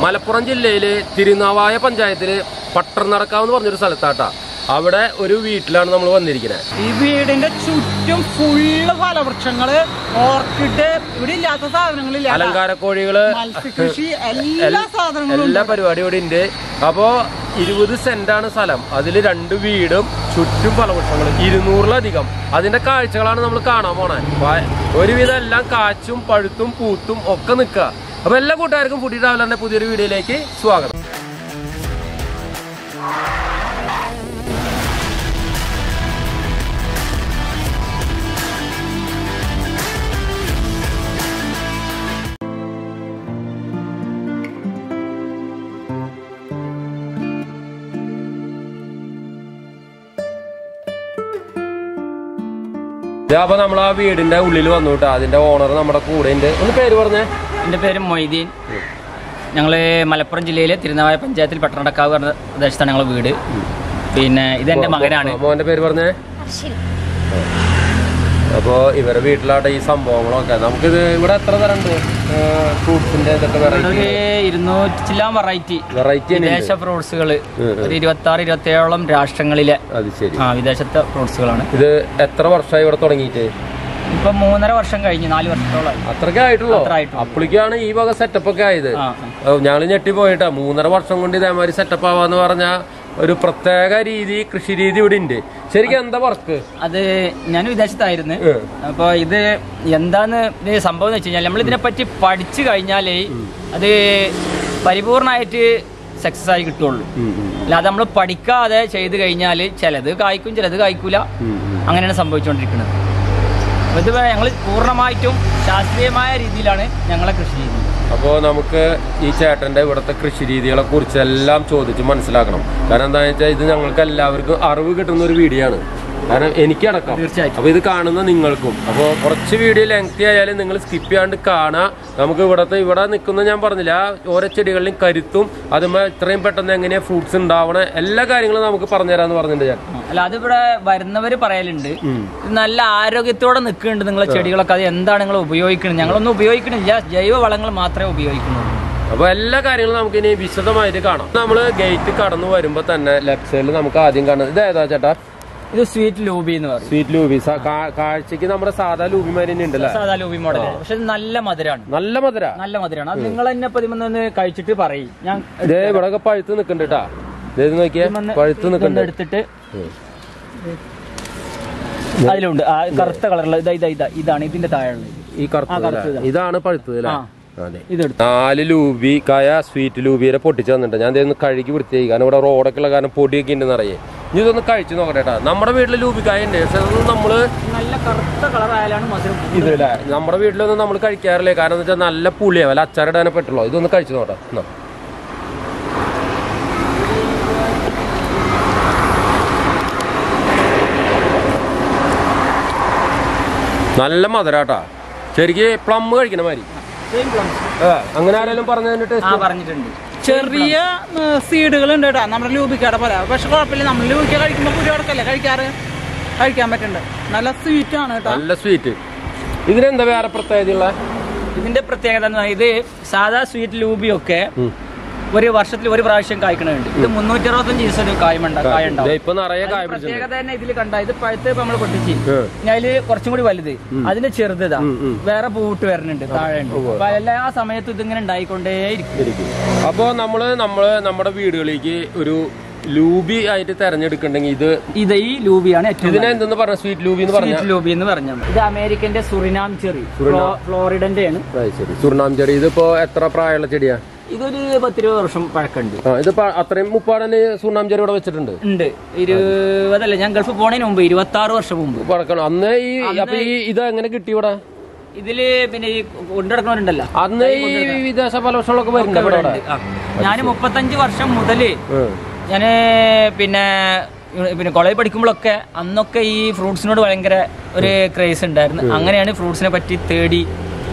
Malappuram jillile, Tirunavaya panchayatile, Pattanarkavu ennu parnja oru sthalathaata. Avide oru veettilanu nammal vannirikkune. Ee veedinte chuttum full palavrukshangale, orchid, ivide illatha saadhanangalillaada. Alankara kozhikale, malsikrishi, ella saadhanangalum. Ella parivadi ivide undu. Appo 20 cent aanu sthalam. Adile rendu veedum chuttum palavrukshangale 200 lathikam. Adinte kaazhchakalaanu nammal kaanan pone. Oru vidha ellam kaachum paluthum poothum okke nikka. अब एल्ला कोटायर को फुटी डाल लाने पुदेरी video लेके स्वागत। अब हमारा भी इधर ना उल्लेखन होता है इधर ओनर ना हमारा कोड इधर उनके पैर वाले इनके पैर मोइदीन नगले मलप्पुरम जिले ले तिरुनावाय पंचायत ले पटना डकाव कर दर्शन नगले वीडे पीने इधर इनके मागे आने मोहन पैर वाले अब इधर भी इटला टाइम संभव हम लोग क्या नाम के बड़ा तरह तरह के फूड सुन्दर तरह तरह के इरनो चिल्ला मराठी विदेश फ्रूट्स गले इधर तारी इधर तेरलम राष्ट्रंगली ले हाँ विदेश तक फ्रूट्स गला ना इधर अत्तर वर्ष ये वर्ष तोड़ेंगे इधर इप्पम मोहनरा वर्ष का इन्हें 4 वर्ष तोड़ा अत्तर क्या इटलो अपुल क्या ना ये बाग सेट टप क्या इधर न्याले ഒരു പ്രത്യേക രീതി കൃഷി രീതി ഇവിടെ ഉണ്ട് ശരിക്കും എന്താ വർക്ക് അത് ഞാൻ വിദേശത്തായിരുന്നു അപ്പോൾ ഇത് എന്താണ് ഈ സംഭവം എന്ന് വെച്ചാൽ നമ്മൾ ഇതിനെ പറ്റി പഠിച്ചു കഴിഞ്ഞാൽ അത് പരിപൂർണമായിട്ട് സക്സസ് ആയി കിട്ടുള്ളൂ അല്ലാതെ നമ്മൾ പഠിക്കാതെ ചെയ്തു കഴിഞ്ഞാൽ ചിലത് കായ്ക്കും ചിലത് കായ്ക്കൂല അങ്ങനെയാണ് സംഭവിച്ചുകൊണ്ടിരിക്കുന്നത് അപ്പോൾ ഇത് ഞങ്ങൾ പൂർണ്ണമായിട്ടും ശാസ്ത്രീയമായ രീതിയിലാണ് ഞങ്ങളെ കൃഷി ചെയ്യുന്നത് അപ്പോൾ നമുക്ക് ഈ ചേട്ടൻ്റെ ഇവിടുത്തെ കൃഷി രീതികളെ കുറിച്ച് എല്ലാം ചോദിച്ച് മനസ്സിലാക്കണം കാരണം എന്താണെന്ന് വെച്ചാൽ ഇത് ഞങ്ങൾക്ക് എല്ലാവർക്കും അറിവ് കിട്ടുന്ന ഒരു വീഡിയോ ആണ് കാരണം എനിക്കടക്കം അപ്പോൾ ഇത് കാണുന്ന നിങ്ങൾക്കും അപ്പോൾ കുറച്ച് വീഡിയോ ലെങ്തി ആയാലും നിങ്ങൾ സ്കിപ്പ് ചെയ്യാണ്ട് കാണാം നമുക്ക് ഇവിടെ നിൽക്കുന്ന ഞാൻ പറഞ്ഞില്ല ഓരോ ചെടികളിലും കരുത്തും അതുമേ ഇത്രയും പെട്ടെന്ന് എങ്ങനെയാ ഫ്രൂട്ട്സ് ഉണ്ടാവണ എല്ലാ കാര്യങ്ങളും നമുക്ക് പറഞ്ഞു തരാമെന്ന് പറഞ്ഞിട്ടുണ്ട് ചേട്ടൻ അല്ല അതിവിടെ വരുന്നവർ പറയലുണ്ട് നല്ല ആരോഗ്യത്തോടെ നിൽക്കുന്നുണ്ട് നിങ്ങളുടെ ചെടികളൊക്കെ അത് എന്താണ് നിങ്ങൾ ഉപയോഗിക്കുന്നത് ഞങ്ങളൊന്നും ഉപയോഗിക്കുന്നില്ല ജൈവവളങ്ങൾ മാത്രമേ ഉപയോഗിക്കുന്നുള്ളൂ അപ്പോൾ എല്ലാ കാര്യങ്ങളും നമുക്ക് ഇനി വിശദമായിട്ട് കാണാം നമ്മൾ ഗേറ്റ് കടന്നു വരുമ്പോൾ തന്നെ ലെഫ്റ്റ് സൈഡിൽ നമുക്ക് ആദ്യം കാണുന്നത് ഇതേതാ ചേട്ടാ ഇത് സ്വീറ്റ് ലൂബി എന്ന് പറയും സ്വീറ്റ് ലൂബി കാഴ്ചക്ക് നമ്മുടെ സാധാ ലൂബിമാരി ഉണ്ടല്ലോ സാധാ ലൂബി മോഡൽ പക്ഷെ നല്ല മധുരമാണ് നല്ല മധുരമാണ് അത് നിങ്ങൾ തന്നെ പതിമൂന്ന് കഴിച്ചിട്ട് പറയും ഞാൻ ഇതേ ഇവിടെ പഴുത്ത് നിൽക്കണ്ടേട്ടാ ഇത് നോക്കിയാ പഴുത്ത് നിൽക്കണ്ട എടുത്തിട്ട് അതിലുണ്ട് ആ കറുത്ത കളറുള്ള ഇതാ ഇതാണ് ഇതിന്റെ താഴെയുള്ള ഈ കറുത്ത ഇതാണ് പഴുത്തത് അല്ലേ ഇതെടുത്ത് 4 ലൂബി കായ സ്വീറ്റ് ലൂബിയെ പൊട്ടിച്ചു തന്നിട്ട് ഞാൻ ഇതൊന്ന് കഴുകി വൃത്തിയായി കാരണം ഇവിടെ റോഡൊക്കെ ഉള്ള കാരണം പൊടിയൊക്കെ ഉണ്ടെന്ന് അറിയാം ഇനി ഇതൊന്ന് കഴിച്ചു നോക്കട്ടെ നമ്മുടെ വീട്ടിലെ ലൂബിക്കായ ഉണ്ട് പക്ഷെ അതൊന്നും നമ്മൾ നല്ല കറുത്ത കളർ ആയാലാണ് മധുരം ഇതല്ലേ നമ്മുടെ വീട്ടിലൊന്നും നമ്മൾ കഴിക്കാറില്ല കാരണം എന്ന് വെച്ചാൽ നല്ല പുളിയാണ് വല്ല അച്ചാറിടാനേ പറ്റുള്ളൂ ഇതൊന്ന് കഴിച്ചു നോക്കട്ടെ നല്ല മധുരാട്ടാ ശരിക്കും പ്ലം കഴിക്കണ മാതിരി അങ്ങനെ ആരെങ്കിലും പറഞ്ഞിട്ടുണ്ട് ചെറിയ സീഡുകൾ ഉണ്ട് കേട്ടോ നമ്മുടെ ലൂബിക്കയുടെ പോലെ പക്ഷെ കുഴപ്പമില്ല നമ്മൾ ലൂബിക്ക കഴിക്കുമ്പോൾ പുരി കൊടുക്കല്ലേ കഴിക്കാൻ പറ്റുന്നുണ്ട് നല്ല സ്വീറ്റ് ആണ് കേട്ടോ നല്ല സ്വീറ്റ് ഇതിനെന്താ വേറെ പ്രത്യേകതയുള്ള ഇതിന്റെ പ്രത്യേകത എന്ന് പറഞ്ഞാൽ ഇത് സാധാ സ്വീറ്റ് ലൂബിയൊക്കെ ഒരു വർഷത്തിൽ ഒരു പ്രാവശ്യം കായ്ക്കണുണ്ട് ഇത് 365 ദിവസം ഒരു കായുണ്ടാവും പ്രത്യേകത തന്നെ ഇതിൽ കണ്ട ഇത് പഴുത്ത് നമ്മൾ പൊട്ടിച്ച് ഞാൻ അതില് കുറച്ചും കൂടി വലുത് അതിന്റെ ചെറുതാ വേറെ പൂവിട്ട് വരുന്നുണ്ട് താഴെ അപ്പൊ എല്ലാ സമയത്തും ഇതിങ്ങനെ ഉണ്ടായിക്കൊണ്ടേ ഇരിക്കും അപ്പൊ നമ്മള് നമ്മുടെ വീടുകളിലേക്ക് ഒരു ലൂബി ആയിട്ട് തെരഞ്ഞെടുക്കണ്ടെങ്കിൽ ഇത് ഈ ലൂബിയാണ് സ്വീറ്റ് ലൂബി എന്ന് പറഞ്ഞത് ഇത് അമേരിക്കന്റെ സുറിനാം ചെറി ഫ്ലോറിഡന്റെ ആണ് സുറിനാം ചെറി ഇതിപ്പോ എത്ര പ്രായമുള്ള ചെടിയാ ഇതൊരു 10-20 വർഷം പഴക്കമുണ്ട് ഇതിപ്പോ അത്രയും മുപ്പാടന് സുറിനാം ചെറി ഇവിടെ വെച്ചിട്ടുണ്ട് ഉണ്ട് 20 അല്ല ഞാൻ ഗൾഫ് പോണതിന് മുമ്പ് 26 വർഷം മുമ്പ് പഴക്കണം അന്ന് ഈ അപ്പൊ ഈ ഇത് എങ്ങനെ കിട്ടി ഇവിടെ ഇതില് പിന്നെ ഈ കൊണ്ടെടുക്കണവരുണ്ടല്ലോ അന്ന് ഈ വിദേശ ഫലവൃക്ഷങ്ങളൊക്കെ വരുന്നുണ്ട് ഞാൻ 35 വർഷം മുതല് ഞാൻ പിന്നെ പിന്നെ കോളേജിൽ പഠിക്കുമ്പോഴൊക്കെ അന്നൊക്കെ ഈ ഫ്രൂട്ട്സിനോട് ഭയങ്കര ഒരു ക്രേസ് ഉണ്ടായിരുന്നു. അങ്ങനെയാണ് ഫ്രൂട്ട്സിനെ പറ്റി തേടി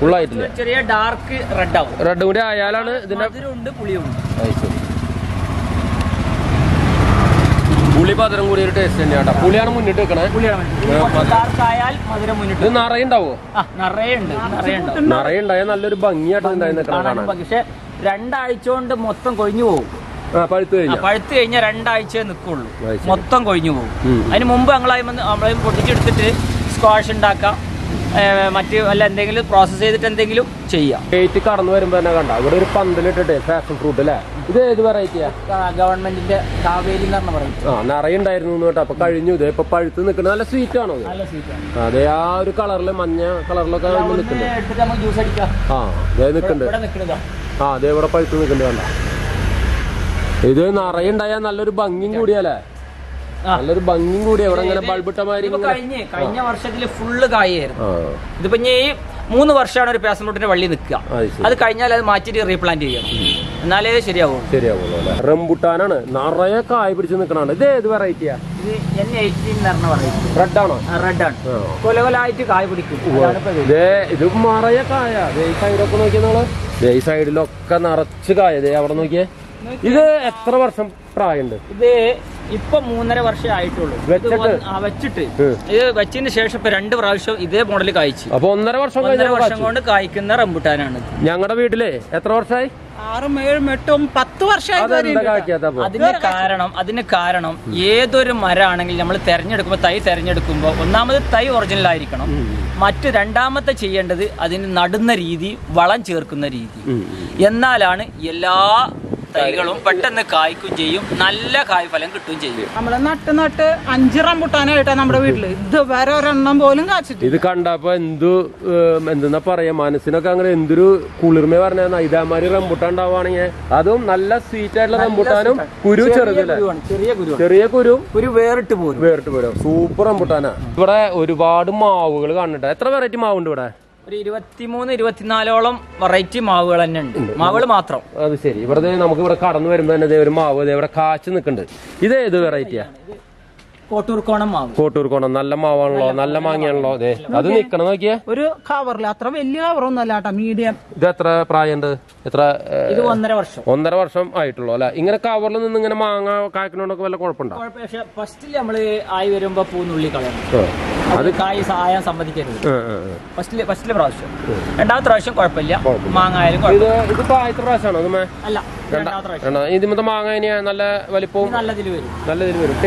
ഫുള്ളായിട്ടില്ല, ചെറിയ ഡാർക്ക് റെഡ് ആവും. റെഡ് കൂടി ആയാലാണ് ഇതിന്റെ മധുരമുണ്ട് പുളിയുണ്ട്. പുളി മധുരം കൂടി ഒരു ടേസ്റ്റ് തന്നെയാണ് കേട്ടോ. പുളിയാണ് മുന്നിട്ട് വെക്കണേ. ഇത് നിറയുണ്ടാവോ? നിറയുണ്ടായാൽ നല്ലൊരു ഭംഗിയായിട്ട്. പക്ഷെ രണ്ടാഴ്ച കൊണ്ട് മൊത്തം കൊഴിഞ്ഞു പോകും. പഴുത്ത് കഴിഞ്ഞാൽ രണ്ടാഴ്ചയെ നിൽക്കുള്ളൂ, മൊത്തം കൊഴിഞ്ഞു പോകും. അതിന് മുമ്പ് നമ്മളെയും പൊട്ടിച്ചെടുത്തിട്ട് സ്ക്വാഷ് ഉണ്ടാക്കാം, മറ്റ് അല്ല എന്തെങ്കിലും പ്രോസസ് ചെയ്തിട്ട് എന്തെങ്കിലും ചെയ്യാം. ഡേറ്റ് കടന്നു വരുമ്പോ തന്നെ കണ്ട ഇവിടെ ഒരു പന്തലിട്ടിട്ട് ഫാഷൻ ഫ്രൂട്ട് അല്ലേ? ഇത് ഏത് വെറൈറ്റിയാ? ഗവൺമെന്റിന്റെ കാവേരി എന്ന് പറഞ്ഞു. ആ നിറയുണ്ടായിരുന്നു കേട്ടോ. അപ്പൊ കഴിഞ്ഞു. ഇത് ഇപ്പൊ പഴുത്ത് നിൽക്കുന്നത്. നല്ല സ്വീറ്റ് ആണോ? അതെ, ആ ഒരു കളറില് മഞ്ഞ കളറിലൊക്കെ നിൽക്കുന്നുണ്ട്. ആ അതെ, ഇവിടെ പഴുത്ത് നിൽക്കുന്നത് കണ്ട. ഇത് നിറയുണ്ടായാൽ നല്ലൊരു ഭംഗിയും കൂടിയല്ലേ? നല്ലൊരു ഭംഗിയും കൂടി. കഴിഞ്ഞ വർഷത്തില് ഫുള്ള് കായായിരുന്നു. ഇതിപ്പോ ഈ 3 വർഷമാണ് ഒരു പാഷൻ ഫ്രൂട്ടിന്റെ വള്ളി നിൽക്കുക. അത് കഴിഞ്ഞാൽ അത് മാറ്റിട്ട് റീപ്ലാന്റ് ചെയ്യണം, എന്നാലേ ശരിയാവും. റംബുട്ടാനാണ് നിറയെ കായ പിടിച്ച് നിൽക്കണാണ്. ഇത് ഏത് വെറൈറ്റിയാ? റെഡ് ആണോ? റെഡ് ആണ്, കൊലകൊലായിട്ട് കായ പിടിക്കും. ഇത് നിറയെ കായ. ഈ സൈഡൊക്കെ നോക്കിയ നമ്മള് ഈ സൈഡിലൊക്കെ നിറച്ച് കായതേ. അവിടെ നോക്കിയേ. ഇത് എത്ര വർഷം പ്രായമുണ്ട്? ഇത് ഇപ്പൊ 3.5 വർഷം ആയിട്ടുള്ളൂ വെച്ചിട്ട്. ഇത് വെച്ചതിന് ശേഷം ഇപ്പൊ 2 പ്രാവശ്യം ഇതേ മോഡൽ കായ്ച്ചു. അപ്പൊ 1.5 വർഷം കൊണ്ട് കായ്ക്കുന്ന റംബുട്ടാനാണ്. ഞങ്ങളുടെ വീട്ടിലെ എത്ര വർഷമായി? 6, 7, 8, 10 വർഷമായി. അതിന് കാരണം ഏതൊരു മരമാണെങ്കിലും നമ്മൾ തെരഞ്ഞെടുക്കുമ്പോ തൈ തെരഞ്ഞെടുക്കുമ്പോ ഒന്നാമത് തൈ ഒറിജിനൽ ആയിരിക്കണം. മറ്റു രണ്ടാമത്തെ ചെയ്യേണ്ടത് അതിന് നടുന്ന രീതി, വളം ചേർക്കുന്ന രീതി. എന്നാലാണ് എല്ലാ തൈകളും പെട്ടെന്ന് കായ്ക്കും ചെയ്യും, നല്ല കായ്ഫലം കിട്ടുകയും ചെയ്യും. നമ്മള് നട്ട് 5 റംബുട്ടാനായിട്ടാ നമ്മുടെ വീട്ടില് ഇത് വേറെ ഒരെണ്ണം പോലും കാച്ചിട്ട്. ഇത് കണ്ടപ്പോ എന്തെന്നാ പറയാ, മനസ്സിനൊക്കെ അങ്ങനെ എന്തൊരു കുളിർമ പറഞ്ഞാൽ ഇതാമാതിരി റംബുട്ടാൻ ഉണ്ടാവുകയാണെങ്കിൽ, അതും നല്ല സ്വീറ്റ് ആയിട്ടുള്ള റംബുട്ടാനും കുരു ചെറുതല്ലേ, ചെറിയ കുരു വേറിട്ട് പോരും. സൂപ്പർ റംബുട്ടാനാ. ഇവിടെ ഒരുപാട് മാവുകൾ കണ്ടിട്ട് എത്ര വെറൈറ്റി മാവുണ്ട് ഇവിടെ? ഒരു 23, 24ഓളം വെറൈറ്റി മാവുകൾ തന്നെ ഉണ്ട്. മാവുകൾ മാത്രം. അത് ശരി. ഇവിടെ നമുക്ക് ഇവിടെ കടന്നു വരുമ്പോ തന്നെ ഒരു മാവ് ഇവിടെ കാച്ചു നിൽക്കുന്നുണ്ട്. ഇത് ഏത് വെറൈറ്റിയാ? കോട്ടൂർക്കോണം. നല്ല മാവാണല്ലോ, നല്ല മാങ്ങയാണല്ലോ. അതെ, അത് നിക്കണ നോക്കിയ ഒരു കവറില്. അത്ര വലിയ കവറൊന്നും അല്ല, മീഡിയം. ഇത് എത്ര പ്രായമുണ്ട്? എത്ര? 1.5 വർഷം ആയിട്ടുള്ളൂ അല്ലെ? ഇങ്ങനെ കവറിൽ നിന്ന് ഇങ്ങനെ മാങ്ങ കായ്ക്കണോണ്ടൊക്കെ വല്ല കുഴപ്പമുണ്ടോ? പക്ഷെ ഫസ്റ്റില് നമ്മള് ആയി വരുമ്പോ പൂന്നുള്ളി കളയണം, അത് കായ് ആയാൻ സമ്മതിക്കരുത്. ഫസ്റ്റിലെ പ്രാവശ്യം. രണ്ടാമത്തെ പ്രാവശ്യം കുഴപ്പമില്ല, മാങ്ങ ആയാലും. ഇതിമത്തെ മാങ്ങ തന്നെയാ നല്ല വലിപ്പവും നല്ലതിൽ വരും.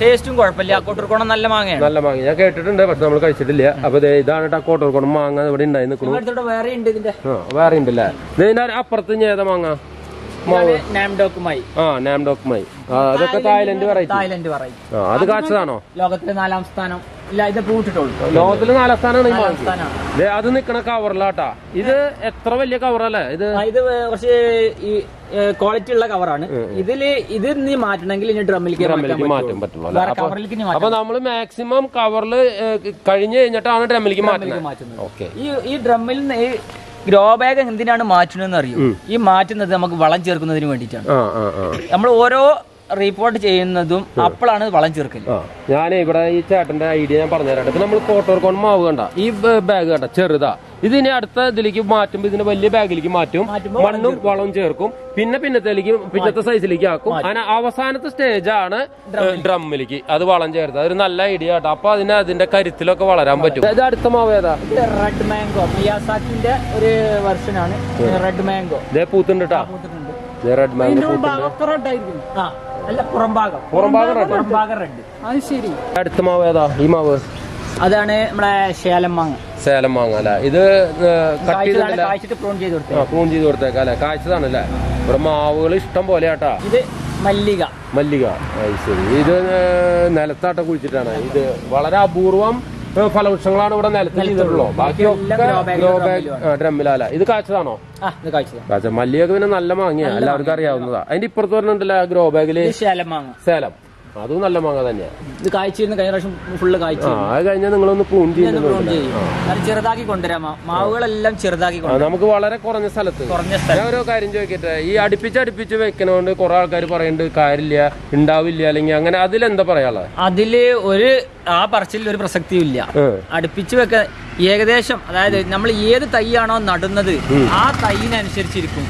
ടേസ്റ്റും കുഴപ്പമില്ല. കോട്ടൂർക്കോണം നല്ല മാങ്ങയാണ്. നല്ല മാങ്ങ ഞാൻ കേട്ടിട്ടുണ്ട്, പക്ഷെ നമ്മൾ കഴിച്ചിട്ടില്ല. അപ്പൊ ഇതാണ് കോട്ടൂർക്കോണം മാങ്ങ. ഇവിടെ ഉണ്ടായി നിൽക്കുന്നു. വേറെ ഉണ്ടല്ലേ? അപ്പുറത്ത് ഏതാ മാങ്ങ? നാംഡോക്കുമായി. അതൊക്കെ തായ്ലൻഡ് വെറൈറ്റി. അത് കാച്ചതാണോ? ലോകത്തിലെ 4-ാം സ്ഥാനം. ലോകത്തില് 4-ാം സ്ഥാനമാണ്. അത് നിക്കണ കവറിലാട്ടാ. ഇത് എത്ര വലിയ കവറല്ലേ? ഇത് കുറച്ച് ക്വാളിറ്റി ഉള്ള കവറാണ്. ഇത് നീ മാറ്റണമെങ്കിൽ ഇനി ഡ്രമ്മിലേക്ക് മാറ്റാൻ പറ്റുള്ളൂ. അപ്പൊ നമ്മള് മാക്സിമം കവറില് കഴിഞ്ഞു കഴിഞ്ഞിട്ടാണ് ഡ്രമ്മിലേക്ക് മാറ്റുന്നത്. ഈ ഡ്രമ്മിൽ ഗ്രോ ബാഗ് എന്തിനാണ് മാറ്റുന്നതെന്ന് അറിയൂ. ഈ മാറ്റുന്നത് നമുക്ക് വളം ചേർക്കുന്നതിന് വേണ്ടിയിട്ടാണ്. നമ്മൾ ഓരോ റിപ്പോർട്ട് ചെയ്യുന്നതും അപ്പോഴാണ് വളം ചേർക്കുന്നത്. ഞാൻ ഇവിടെ ഈ ചേട്ടന്റെ ഐഡിയ ഞാൻ പറഞ്ഞുതരാം. ഇപ്പൊ നമ്മൾ കോട്ടൂർക്കോണം മാവ് കണ്ട ഈ ബാഗ് കണ്ട ചെറുതാ. ഇതിനെ അടുത്ത ഇതിലേക്ക് മാറ്റുമ്പോ ഇതിന്റെ വലിയ ബാഗിലേക്ക് മാറ്റും, മണ്ണും വളവും ചേർക്കും, പിന്നത്തെ സൈസിലേക്ക് ആക്കും. അങ്ങനെ അവസാനത്തെ സ്റ്റേജാണ് ഡ്രമ്മിലേക്ക് അത് വളം ചേർത്തത്. അതൊരു നല്ല ഐഡിയ കേട്ടോ. അപ്പൊ അതിന്റെ കരുത്തിലൊക്കെ വളരാൻ പറ്റും. ഇത് അടുത്ത മാവ് ഏതാ? Red mango. മിയാസാക്കിന്റെ ഒരു വെർഷൻ ആണ് റെഡ് മാംഗോ. ഇതേ പൂത്തുണ്ട് കേട്ടോ. റെഡ് മാംഗോ അടുത്ത മാവ് ഏതാ? ഈ മാവ് അതാണ് നമ്മുടെ ശേലം മാങ്ങ അല്ലെ? ഇത് പ്രൂൺ ചെയ്ത് കൊടുത്തേക്കാം അല്ലെ? കാഴ്ചതാണല്ലേ? ഇവിടെ മാവുകൾ ഇഷ്ടം പോലെ ആട്ടാ. ഇത് മല്ലിക. ശരി. ഇത് നിലത്താട്ട കുഴിച്ചിട്ടാണ്. ഇത് വളരെ അപൂർവം ഫലവൃക്ഷങ്ങളാണ് ഇവിടെ നിലത്തിട്ടുള്ളൂ. ബാക്കിയൊക്കെ ഡ്രമ്മിലല്ല. ഇത് കാച്ചതാണോ? കാച്ച മല്ലിയൊക്കെ പിന്നെ നല്ല മാങ്ങയാ, എല്ലാവർക്കും അറിയാവുന്നതാ. അതിന്റെ ഇപ്പുറത്ത് പറഞ്ഞിട്ടുണ്ടല്ലോ ഗ്രോ ബാഗില് സേലം, അതും നല്ല മാങ്ങ തന്നെയാണ്. ഇത് കായ്ച്ചിരുന്നു കഴിഞ്ഞ പ്രാവശ്യം ഫുള്ള് കായ്ച്ചു. അത് കഴിഞ്ഞാൽ നിങ്ങളൊന്ന് പ്രൂൺ ചെയ്യുന്നുണ്ട്, ചെറുതാക്കി കൊണ്ടുവരാം. മാവുകളെല്ലാം ചെറുതാക്കി നമുക്ക് വളരെ കുറഞ്ഞ സ്ഥലത്ത്. ഞാൻ ഓരോ കാര്യം ചോദിക്കട്ടെ, ഈ അടുപ്പിച്ചടുപ്പിച്ച് വെക്കണോണ്ട് കുറെ ആൾക്കാർ പറയുന്നുണ്ട് കാര്യമില്ല, ഉണ്ടാവില്ല അല്ലെങ്കിൽ അങ്ങനെ. അതിലെന്താ പറയാനുള്ളത്? അതില് ഒരു ആ പറച്ചിൽ ഒരു പ്രസക്തിയും ഇല്ല. അടുപ്പിച്ച് വെക്കാൻ ഏകദേശം, അതായത് നമ്മൾ ഏത് തൈയാണോ നടുന്നത് ആ തൈനനുസരിച്ചിരിക്കും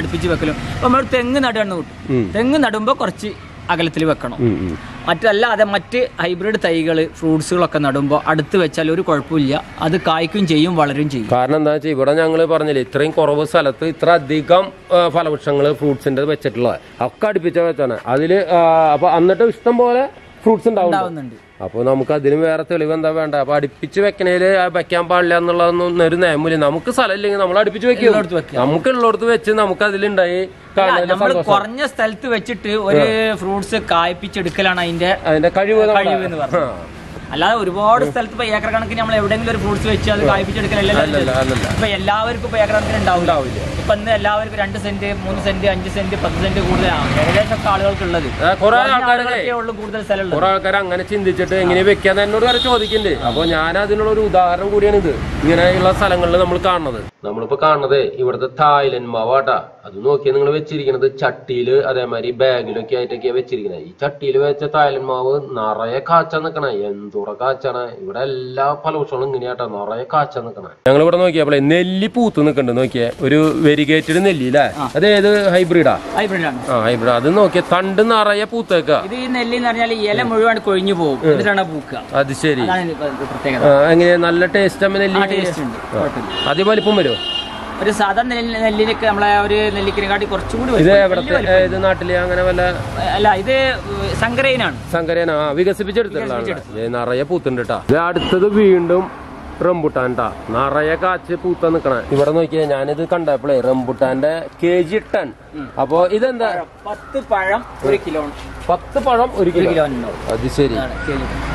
അടുപ്പിച്ച് വെക്കലും. അപ്പൊ നമ്മൾ തെങ്ങ് നടുകയാണ്, തെങ്ങ് നടുമ്പോ കുറച്ച് അകലത്തിൽ വെക്കണം. മറ്റല്ലാതെ മറ്റ് ഹൈബ്രിഡ് തൈകൾ ഫ്രൂട്ട്സുകളൊക്കെ നടുമ്പോൾ അടുത്ത് വെച്ചാൽ ഒരു കുഴപ്പമില്ല, അത് കായ്ക്കും ചെയ്യും വളരും ചെയ്യും. കാരണം എന്താ വെച്ചാൽ ഇവിടെ ഞങ്ങൾ പറഞ്ഞില്ലേ ഇത്രയും കുറവ് സ്ഥലത്ത് ഇത്ര അധികം ഫലവൃക്ഷങ്ങൾ ഫ്രൂട്ട്സിൻ്റെ വെച്ചിട്ടുള്ളത് ഒക്കെ അടുപ്പിച്ച വെച്ചാണ് അതിൽ. അപ്പോൾ എന്നിട്ട് ഇഷ്ടം പോലെ ഫ്രൂട്ട്സ് ഉണ്ടാവുന്നുണ്ട്. അപ്പോൾ നമുക്ക് അതിന് വേറെ തെളിവ് എന്താ വേണ്ട? അപ്പോൾ അടുപ്പിച്ച് വെക്കണേൽ വെക്കാൻ പാടില്ല എന്നുള്ളതൊന്നും ഒരു നിയമമില്ല. നമുക്ക് സ്ഥലം ഇല്ലെങ്കിൽ നമ്മൾ അടുപ്പിച്ച് വെക്കുക, നമുക്കുള്ളടത്ത് വെച്ച് നമുക്ക് അതിലുണ്ടായി. നമ്മൾ കുറഞ്ഞ സ്ഥലത്ത് വെച്ചിട്ട് ഒരു ഫ്രൂട്ട്സ് കായ്പിച്ചെടുക്കലാണ് അതിന്റെ കഴിവ് എന്ന് പറഞ്ഞത്. അല്ലാതെ ഒരുപാട് സ്ഥലത്ത് ഇപ്പൊ ഏക്കർ കണക്കിന് നമ്മൾ എവിടെയെങ്കിലും ഒരു ഫ്രൂട്ട്സ് വെച്ച് അത് കായ്പിച്ചെടുക്കലല്ല. ഇപ്പൊ എല്ലാവർക്കും ഇപ്പൊ ഏക്കർ കണക്കിന് ഉണ്ടാവില്ല. ഇപ്പൊ ഇന്ന് എല്ലാവർക്കും 2 സെന്റ്, 3 സെന്റ്, 5 സെന്റ്, 10 സെന്റ് കൂടുതലാണ് ഏകദേശം ആളുകൾക്കുള്ളത്. കൂടുതൽ സ്ഥലം കുറെ ആൾക്കാർ അങ്ങനെ ചിന്തിച്ചിട്ട് എങ്ങനെ വെക്കാന്ന് എന്നോട് വരെ ചോദിക്കണ്ടേ. അപ്പൊ ഞാൻ അതിനുള്ള ഒരു ഉദാഹരണം കൂടിയാണ് ഇത് ഇങ്ങനെയുള്ള സ്ഥലങ്ങളിൽ നമ്മൾ കാണുന്നത്. നമ്മളിപ്പോ കാണുന്നത് ഇവിടുത്തെ തായ്ലൻഡ് മാവാട്ടാ. അത് നോക്കിയാൽ നിങ്ങൾ വെച്ചിരിക്കുന്നത് ചട്ടിയില് അതേമാതിരി ബാഗിലൊക്കെ ആയിട്ടൊക്കെയാ വെച്ചിരിക്കുന്നത്. ഈ ചട്ടിയിൽ വെച്ച തായ്ലൻഡ് മാവ് നിറയെ കാച്ച നിക്കണേ, എന്തുറ കാച്ചാണ്. ഇവിടെ എല്ലാ ഫലവൃക്ഷങ്ങളും ഇങ്ങനെയാട്ടോ നിറയെ കാച്ച നിക്കണേ. ഞങ്ങൾ ഇവിടെ നോക്കിയപ്പോളെ നെല്ലി പൂത്ത് നിൽക്കുന്നുണ്ട്. നോക്കിയേ ഒരു വെരിഗേറ്റഡ് നെല്ലി അല്ലേ? അത് ഏത് ഹൈബ്രിഡാ? ഹൈബ്രിഡാണ്. ആ ഹൈബ്രിഡ്. അത് നോക്കിയ തണ്ട് നിറയെ പൂത്തേക്ക. ഇത് ഈ നെല്ലി എന്ന് പറഞ്ഞാൽ ഇല മുഴുവൻ കൊഴിഞ്ഞു പോകും. അത് ശരി. എങ്ങനെ നല്ല ടേസ്റ്റ് നെല്ലി? അതേ വലിപ്പം വരുമോ? ഒരു സാധാരണ നെല്ലിനൊക്കെ നമ്മളെ ഒരു നെല്ലിക്കിനെക്കാട്ടി കുറച്ചുകൂടി. ഇത് നാട്ടില് അങ്ങനെ വല്ല അല്ല, ഇത് സങ്കരേനാണ്. സങ്കരേന വികസിപ്പിച്ചെടുത്തിട്ടുള്ളതാണ്. നിറയെ പൂത്തുണ്ട് കേട്ടാ. ഇത് അടുത്തത് വീണ്ടും റംബുട്ടാൻട്ടാ, നിറയെ കാച്ച് പൂത്ത നിക്കണേ. ഇവിടെ നോക്കിയാൽ ഞാനിത് കണ്ടപ്പോളേ റംബുട്ടാന്റെ KG 10. അപ്പോ ഇതെന്താ 10 പഴം 1 കിലോ. അത് ശരി.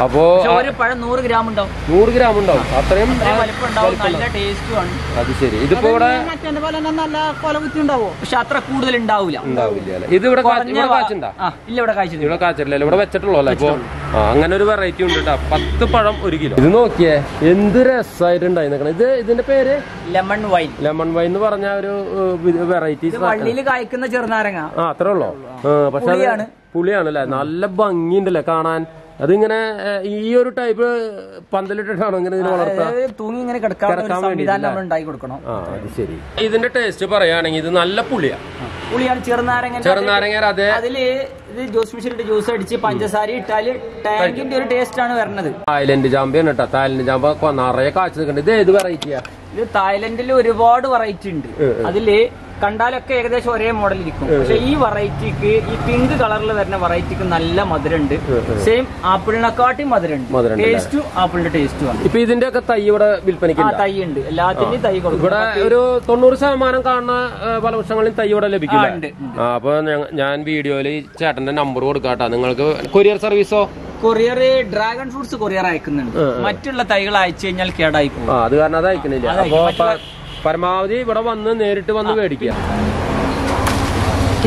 അപ്പോ ഒരു പഴം 100 ഗ്രാം ഉണ്ടാവും. 100 ഗ്രാം ഉണ്ടാവും, അത്രയും ടേസ്റ്റുമാണ്. അത് ശരി. ഇതിപ്പോ ഇവിടെ നല്ല കൊലബുദ്ധി ഉണ്ടാവോ? പക്ഷെ അത്ര കൂടുതൽ ഉണ്ടാവില്ല. ഇത് ഇവിടെ കാച്ചിട്ടുണ്ടോ? ഇല്ല, ഇവിടെ കാച്ചിട്ടില്ല. ഇവിടെ കാച്ചിട്ടില്ല, ഇവിടെ വെച്ചിട്ടുള്ളൂ അല്ലേ? അപ്പൊ അങ്ങനെ ഒരു വെറൈറ്റി ഉണ്ട് കേട്ടോ. 10 പഴം 1 കിലോ. ഇത് നോക്കിയേ എന്ത് രസമായിട്ടുണ്ടായി നിൽക്കണം. ഇത് ഇതിന്റെ പേര് ലെമൺ വൈൻ. ലെമൺ വൈൻ എന്ന് പറഞ്ഞ ഒരു വെറൈറ്റി കായ്ക്കുന്ന ചെറുനാരങ്ങ. ആ അത്രേ ഉള്ളൂ. പക്ഷെ പുളിയാണല്ലേ, നല്ല ഭംഗിയുണ്ടല്ലേ കാണാൻ. അതിങ്ങനെ ഈ ഒരു ടൈപ്പ് പന്തലിട്ടിട്ടാണോ ഇങ്ങനെ വളർത്താൻ? ആ അത് ശരി. ഇതിന്റെ ടേസ്റ്റ് പറയുകയാണെങ്കിൽ ഇത് നല്ല പുളിയാണ്. ചെറുനാരങ്ങ അതെ, അതില് ഇത് ജ്യൂസ് മെഷീനിട്ട് ജ്യൂസ് അടിച്ച് പഞ്ചസാര ഇട്ടാല് ടാങ്കിന്റെ ഒരു ടേസ്റ്റ് ആണ് വരുന്നത്. തായ്ലൻഡ് ചാമ്പ്യാണ് കേട്ടോ. തായ്ലൻഡ് ചാമ്പ നിറയെ കാച്ചു നിൽക്കുന്നുണ്ട്. ഇത് ഏത് വെറൈറ്റിയാ? ഇത് തായ്ലൻഡിൽ ഒരുപാട് വെറൈറ്റി ഉണ്ട്. അതില് കണ്ടാലൊക്കെ ഏകദേശം ഒരേ മോഡൽ ഇരിക്കും. പക്ഷെ ഈ വെറൈറ്റിക്ക്, ഈ പിങ്ക് കളറിൽ വരുന്ന വെറൈറ്റിക്ക് നല്ല മധുരമുണ്ട്. സെയിം ആപ്പിളിനെക്കാട്ടി മധുരമുണ്ട്. ടേസ്റ്റും ആപ്പിളിന്റെ ടേസ്റ്റും ആണ്. ഇപ്പൊ ഇതിന്റെ ഒക്കെ തൈ ഇവിടെ വിൽപ്പനയ്ക്ക് തൈ ഉണ്ട്. എല്ലാത്തിന്റെയും തൈ കൊടുക്കും. ഇവിടെ ഒരു 90% കാണുന്ന ഫലവൃക്ഷങ്ങളിൽ തൈ ഇവിടെ ലഭിക്കുന്നുണ്ട്. അപ്പൊ ഞാൻ വീഡിയോയില് ചേട്ടന്റെ നമ്പർ കൊടുക്കാട്ടോ. നിങ്ങൾക്ക് കൊറിയർ സർവീസോ? കൊറിയർ ഡ്രാഗൺ ഫ്രൂട്ട്സ് കൊറിയർ അയക്കുന്നുണ്ട്. മറ്റുള്ള തൈകൾ അയച്ചു കഴിഞ്ഞാൽ കേടായി പോകും. അത് കാരണം അത് അയക്കുന്നില്ല. പരമാവധി ഇവിടെ വന്ന് നേരിട്ട് വന്ന് മേടിക്കുക.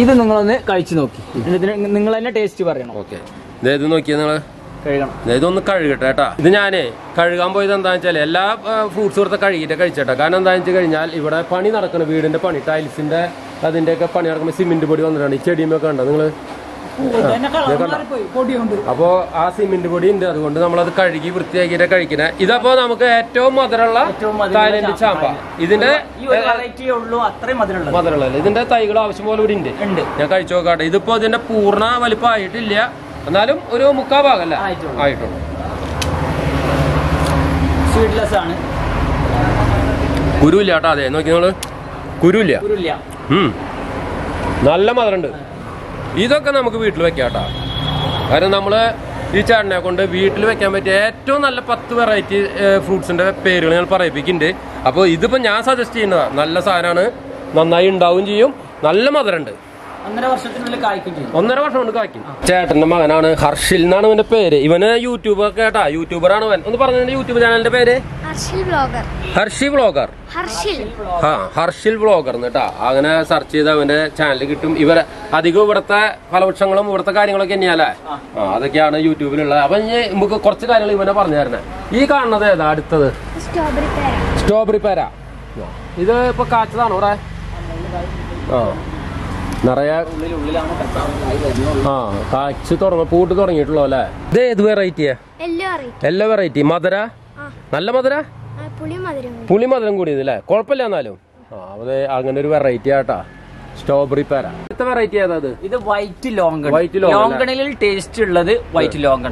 ഇത് നിങ്ങളൊന്ന് കഴിച്ചു നോക്കി നിങ്ങൾ തന്നെ ടേസ്റ്റ് പറയണം. ഓക്കെ, ഇത് നോക്കിയാ നിങ്ങള് ഇതൊന്ന് കഴുകട്ടെ കേട്ടാ. ഇത് ഞാനേ കഴുകാൻ പോയത് എന്താണെന്ന് വെച്ചാൽ എല്ലാ ഫ്രൂട്ട്സ് കൊടുത്ത കഴുകിയിട്ട് കഴിച്ചേട്ടാ. കാരണം എന്താണെന്ന് വെച്ച് കഴിഞ്ഞാൽ ഇവിടെ പണി നടക്കണം, വീടിന്റെ പണി, ടൈൽസിന്റെ അതിന്റെ ഒക്കെ പണി നടക്കുമ്പോൾ സിമെന്റ് പൊടി വന്നിട്ടാണ്. ഈ ചെടിയുമൊക്കെ ഉണ്ടോ നിങ്ങള്? അപ്പോ ആ സിമെന്റ് പൊടി ഉണ്ട്. അതുകൊണ്ട് നമ്മളത് കഴുകി വൃത്തിയാക്കിയിട്ട് കഴിക്കണേ. ഇതപ്പോ നമുക്ക് ഏറ്റവും മധുരമുള്ള തായ്ലൻഡ് ചാമ്പ. ഇതിന്റെ മധുരമുള്ള ഇതിന്റെ തൈകൾ ആവശ്യം പോലെ ഇവിടെ ഉണ്ട്. ഞാൻ കഴിച്ചു നോക്കാട്ടെ. ഇതിപ്പോ ഇതിന്റെ പൂർണ്ണ വലിപ്പം ആയിട്ടില്ല, എന്നാലും ഒരു മുക്കാ ഭാഗമല്ല ആയിട്ടുള്ളൂ. സ്വീറ്റ്ലെസ് ആണ്, കുരുല്ല കേട്ടോ. അതെ നോക്കി നിങ്ങള്, കുരുല്ല. നല്ല മധുരമുണ്ട്. ഇതൊക്കെ നമുക്ക് വീട്ടിൽ വെക്കാം കേട്ടോ. കാരണം നമ്മള് ഈ ചേട്ടനെ കൊണ്ട് വീട്ടിൽ വെക്കാൻ പറ്റിയ ഏറ്റവും നല്ല 10 വെറൈറ്റി ഫ്രൂട്ട്സിന്റെ പേരുകൾ ഞാൻ പറയിപ്പിക്കുന്നുണ്ട്. അപ്പോൾ ഇതിപ്പോൾ ഞാൻ സജസ്റ്റ് ചെയ്യുന്നതാണ്. നല്ല സാധനമാണ്, നന്നായി ഉണ്ടാവുകയും ചെയ്യും, നല്ല മധുരമുണ്ട്. ഒന്നര വർഷം കൊണ്ട് കായ്ക്കും. ചേട്ടന്റെ മകനാണ് ഹർഷിൽ എന്നാണ് അവന്റെ പേര്. ഇവന് യൂട്യൂബ് കേട്ടാ, യൂട്യൂബർ ആണ് അവൻ. ഒന്ന് പറഞ്ഞു യൂട്യൂബ് ചാനലിന്റെ പേര് ഹർഷിൽ വ്ളോഗർ കേട്ടാ. അങ്ങനെ സെർച്ച് ചെയ്ത് അവന്റെ ചാനൽ കിട്ടും. ഇവർ അധികം ഇവിടത്തെ ഫലവൃക്ഷങ്ങളും ഇവിടത്തെ കാര്യങ്ങളൊക്കെ തന്നെയല്ലേ, അതൊക്കെയാണ് യൂട്യൂബിലുള്ളത്. അപ്പൊ നമുക്ക് കുറച്ച് കാര്യങ്ങൾ ഇവനെ പറഞ്ഞു തരണേ. ഈ കാണുന്നത് ഏതാ അടുത്തത്? സ്ട്രോബെറി പേര. ഇത് ഇപ്പൊ കാച്ചതാണോ? ഇവിടെ ആ നിറയെ ആ കാച്ച് തുടങ്ങ പൂട്ട് തുടങ്ങിയിട്ടുള്ളൂ അല്ലേ. ഇത് ഏത് വെറൈറ്റിയാ? എല്ലാ വെറൈറ്റി. മധുര, നല്ല മധുര, പുളി മധുരം കൂടിയത് അല്ലേ. കുഴപ്പമില്ല എന്നാലും. ആ അതെ, അങ്ങനെ ഒരു വെറൈറ്റി ആട്ടാ സ്ട്രോബെറി പേര. അടുത്ത വെറൈറ്റി ഏതാ? ഇത് വൈറ്റ് ലോങ്കൺ. ലോങ്കണിൽ ടേസ്റ്റ് ഉള്ളത് വൈറ്റ് ലോങ്കൺ,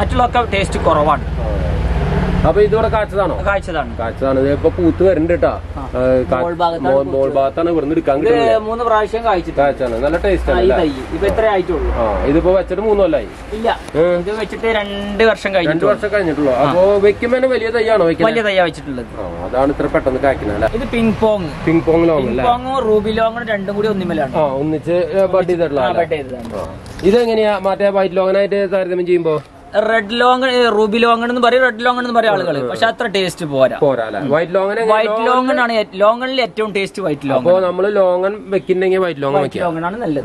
മറ്റുള്ളതൊക്കെ ടേസ്റ്റ് കുറവാണ്. അപ്പൊ ഇതിവിടെ കാച്ചതാണോ? കാച്ചതാണ്. ഇപ്പൊ പൂത്ത് വരണ്ട് കേട്ടാ. മോൾ ഭാഗത്താണ് ഇവിടുന്ന് എടുക്കാൻ കിട്ടുന്നത്. 3 പ്രാവശ്യം കായ്ച്ചാണ്. നല്ല ടേസ്റ്റ് ആണ്. ഇതിപ്പോ വെച്ചിട്ട് 3 കൊല്ലായി. ഇത് വെച്ചിട്ട് 2 വർഷം കഴിഞ്ഞു. 2 വർഷം കഴിഞ്ഞിട്ടുള്ളൂ. അപ്പൊ വെക്കുമ്പോ വലിയ തൈയാണോ? വലിയ തയ്യാ വെച്ചിട്ടുള്ളത്. അതാണ് ഇത്ര പെട്ടെന്ന് കായ്ക്കുന്നത്. ഇത് പിങ് പോങ് ലോങ്ങും റൂബി ലോങ്ങും രണ്ടും കൂടി ഒന്നിമലാണ് ഒന്നിച്ച് ബഡ് ചെയ്തിട്ടുള്ള. ഇതെങ്ങനെയാ മറ്റേ വൈറ്റ് ലോങ്ങനായിട്ട് താരതമ്യം ചെയ്യുമ്പോ? റെഡ് ലോങ്ങൺ, റൂബി ലോങ്ങൺ എന്ന് പറയും, റെഡ് ലോങ്ങൺ എന്ന് പറയും ആളുകൾ. പക്ഷെ അത്ര ടേസ്റ്റ് പോരാ. വൈറ്റ് ലോങ്ങൺ ആണ് ലോങ്ങണിൽ ഏറ്റവും ടേസ്റ്റ്. വൈറ്റ് ലോങ്ങൺ നമ്മള് ലോങ്ങൺ വെക്കുന്നെങ്കിൽ വൈറ്റ് ലോങ്ങൺ ആണ് നല്ലത്.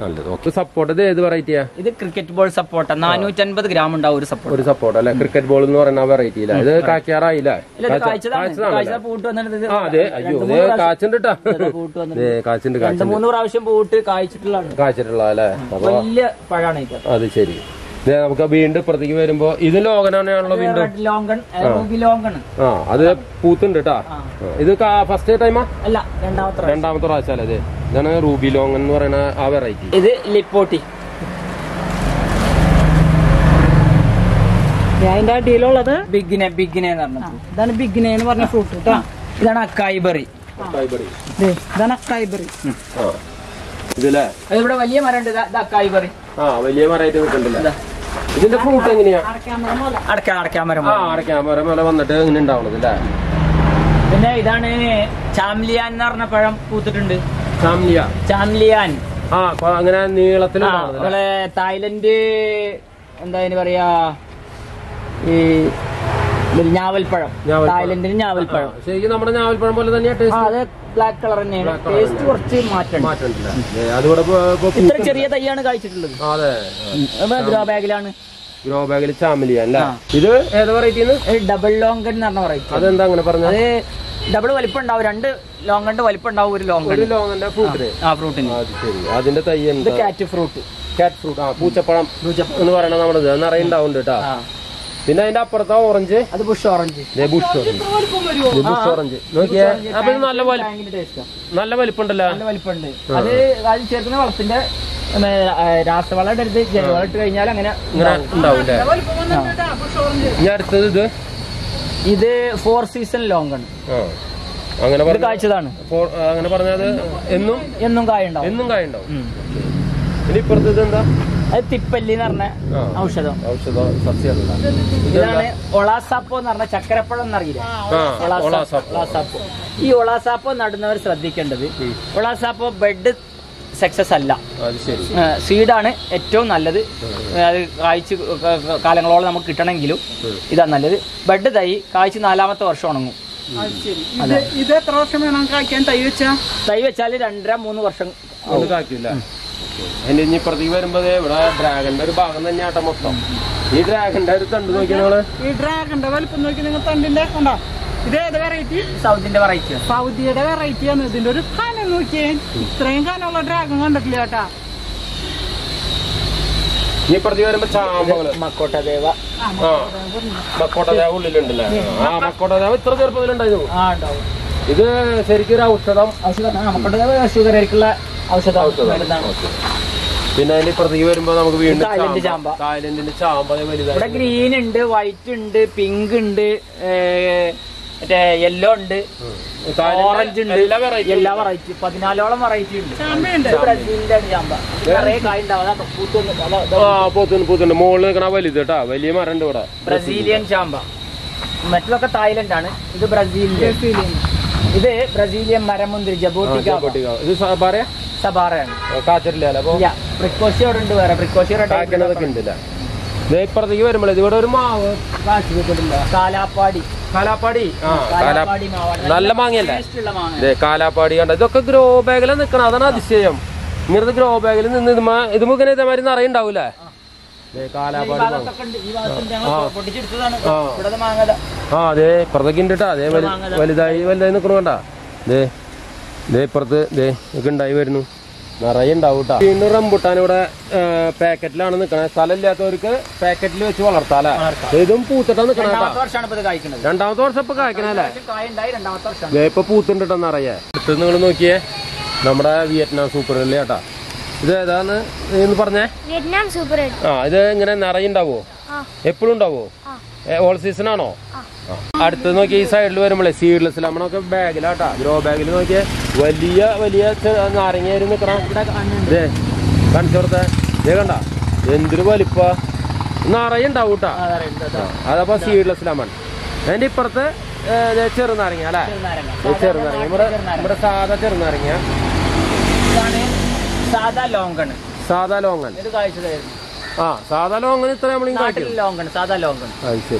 സപ്പോർട്ട് ഏത് വെറൈറ്റിയാ? ഇത് ക്രിക്കറ്റ് ബോൾ സപ്പോർട്ട. 450 ഗ്രാം ഉണ്ടാവും ഒരു സപ്പോർട്ട് അല്ലെ. ക്രിക്കറ്റ് ബോൾ എന്ന് പറയുന്ന വെറൈറ്റി ഇത് കായ്ക്കാറായില്ല. കാച്ചിണ്ട് 3 പ്രാവശ്യം പൂട്ട് കായ്ച്ചിട്ടുള്ള അല്ലെ. വലിയ പഴാണ് അത്. ശരി, നമുക്ക് വീണ്ടും ഇപ്പുറത്തേക്ക് വരുമ്പോ ഇത് ലോങ്ങനാണല്ലോ. വീണ്ടും ആ അത് പൂത്തുണ്ട് കേട്ടാ. ഇത് ഫസ്റ്റ് ടൈമാ? അല്ല, രണ്ടാമത്തെ പ്രാവശ്യം. അല്ലേ, ഇതാണ് റൂബി ലോങ്ങൻ എന്ന് പറയുന്ന ആ വെറൈറ്റി. ഇത് ലിപ്പോട്ടി. അതിന്റെ അടിയിലുള്ളത് ഇതാണ് ബിഗ്നെ എന്ന് പറഞ്ഞ ഫ്രൂട്ട് കേട്ടാ. ഇതാണ് അക്കായ്ബെറി. ഇതില്ലേ ഇവിടെ വലിയ മരം ഉണ്ട്. അക്കായ്ബെറി വലിയ മരമായിട്ട് നിൽക്കണ്ടല്ലോ. ഇതിന്റെ ഫ്രൂട്ട് എങ്ങനെയാ? അടക്കാമരം വന്നിട്ട് എങ്ങനെ ഉണ്ടാവണത് അല്ലേ. പിന്നെ ഇതാണ് ചാംലിയാൻ എന്ന് പറഞ്ഞ പഴം പൂത്തിട്ടുണ്ട്. ചാംലിയാൻ അങ്ങനെ നീളത്തിൽ തായ്ലൻഡ് എന്താ പറയാ ഈ ഞാവൽപ്പഴം. തായ്ലൻഡിന് ഞാവൽപ്പഴം ശരിക്കും നമ്മുടെ ഞാവൽപ്പഴം പോലെ തന്നെയാണ്. ബ്ലാക്ക് കളർ തന്നെയാണ്. ടേസ്റ്റ് കുറച്ച് മാറ്റം. ഇത്ര ചെറിയ തൈയാണ് കഴിച്ചിട്ടുള്ളത്. ഗ്രോ ബാഗിലാണ്. ഗ്രോ ബാഗിൽ ചാമലിയല്ല. ഇത് ഏത് വെറൈറ്റി? ഡബിൾ ലോങ്കൺ എന്ന് പറഞ്ഞ വെറൈറ്റി. അതെന്താ അങ്ങനെ പറഞ്ഞത്? ഡബിൾ വലിപ്പം ഉണ്ടാവും. 2 ലോങ്കണ്ട് വലിപ്പം ഉണ്ടാവും ഒരു ലോങ്കണ്ട് ഫ്രൂട്ടിന്. അതിന്റെ തൈ കാറ്റ് ഫ്രൂട്ട് പൂച്ചപ്പഴം എന്ന് പറയണ നമ്മുടെ നിറയെ ഉണ്ടാവുന്നുണ്ട് കേട്ടാ. പിന്നെ അതിന്റെ അപ്പുറത്താ ഓറഞ്ച്. അത് ബുഷ് ഓറഞ്ച് നോക്കിയാ. അപ്പൊ നല്ല വലിപ്പുണ്ടല്ലോ. അത് ചേർക്കുന്ന വളത്തിന്റെ രാസവളം എടുത്ത് ജൈവവളം ഇട്ട് കഴിഞ്ഞാൽ അങ്ങനെ ഉണ്ടാവും. ഞാൻ അടുത്തത് ഇത് 4 സീസൺ ലോങ്ങാണ്. അങ്ങനെ കാഴ്ചതാണ്. അങ്ങനെ പറഞ്ഞത് എന്നും കായുണ്ടാവും. ഇനി ഇപ്പുറത്ത് എന്താ? അത് തിപ്പല്ലി എന്ന് പറഞ്ഞ ഔഷധം സസ്യമാണ്. ഇതാണ് ഒളാസാപ്പോ എന്ന് പറഞ്ഞ ചക്കരപ്പഴം എന്നറിയില്ല. ഒളാസാപ്പോ. ഈ ഒളാസാപ്പോ നടുന്നവർ ശ്രദ്ധിക്കേണ്ടത്, ഒളാസാപ്പോ ബെഡ് സക്സസ് അല്ല, സീഡാണ് ഏറ്റവും നല്ലത്. അത് കായ്ച്ച് കാലങ്ങളോളം നമുക്ക് കിട്ടണമെങ്കിലും ഇതാണ് നല്ലത്. ബെഡ് തൈ കായ്ച്ച് 4ാമത്തെ വർഷം ഉണങ്ങും. ഇത് എത്ര വർഷം വേണം കായ്ക്കാൻ? തൈ വെച്ചാൽ 2.5-3 വർഷം കായ്ക്കില്ല. എന്റെ ഇനി ഇപ്പുറത്തേക്ക് വരുമ്പോ ഇവിടെ ഡ്രാഗന്റെ ഒരു ഭാഗം തന്നെ ആട്ടം മൊത്തം. ഈ ഡ്രാഗന്റെ ഒരു തണ്ട് നോക്കി. ഈ ഡ്രാഗന്റെ വലിപ്പം നോക്കി നിങ്ങൾ. തണ്ടിന്റെ കണ്ടോ? ഇത് ഏത് വെറൈറ്റി? സൗദിയുടെ വെറൈറ്റിയാണ്. ഇതിന്റെ ഒരു കാലം നോക്കിയേ. ഇത്രയും കാലമുള്ള ഡ്രാഗൺ കണ്ടിട്ടില്ല കേട്ടാ. ഇനി ഇപ്പുറത്തേക്ക് വരുമ്പോ ചാമ്പകള്. മക്കോട്ടദേവ ഉള്ളിലുണ്ടല്ലേ. ആ മക്കോട്ടദേവ ഇത്ര ചെറുപ്പത്തിലുണ്ടായിരുന്നു. ഇത് ശരിക്കും ഒരു ഔഷധം. ഷുഗരേക്കുള്ള പിന്നെ അതിന്റെ പ്രതീതി വരുമ്പോ നമുക്ക് വീണ്ടും തായ്ലൻഡിന്റെ ചാമ്പ. ഇവിടെ ഗ്രീൻ ഉണ്ട്, വൈറ്റ് ഉണ്ട്, പിങ്ക് ഉണ്ട്, മറ്റേ യെല്ലോ ഉണ്ട്, ഓറഞ്ച് ഉണ്ട്, എല്ലാ വെറൈറ്റി. 14ഓളം വെറൈറ്റി ഉണ്ട്. ബ്രസീലിന്റെ ചാമ്പ നിറയെ കായ് ഉണ്ടാവും. മുകളിൽ നിൽക്കണ വലുത് കേട്ടാ. വലിയ മരം ഉണ്ട് ഇവിടെ. ബ്രസീലിയൻ ചാമ്പ. മറ്റൊക്കെ തായ്ലൻഡ് ആണ്. ഇത് ബ്രസീലിയൻ മരമുന്തിരി. Jaboticaba. Sabaran. Yeah, precocious and wear they per the year, Kalapadi. Kalapadi. The Kalapadi and the grow bag and the Kanadana the same. Near the grow bag and the Mugan the Marina in Daula. The Kalapadi. Ah, they per the Gindata, they will die in the Corona. They per the Gundai. Narayan Dauta. Innuram Butanoda packet land and the Kana Salatorica packet loose or Tala. They don't put it on the Kanaka. And outdoors of Paka can I? They put under Naraya. Tunukia, Namra, Vietnam Super Lata. Then in Parne? Vietnam Super. Ah, then Narayan Davo. Epundavo. All seasonano. At Tunoki side, Lurum, seedless Lamanoka bag, Lata, grow bag, Nokia, Velia, Velia, and Naringa in the Crown. There, Consorta, Deganda, then Druvalipa, Narayenda Uta, Alaba seedless lemon. And if Pertha, the Chernaringa, the Chernaringa, Sada Longan, Sada Longan. Ah, Sada long and traveling long and Sada long. I said,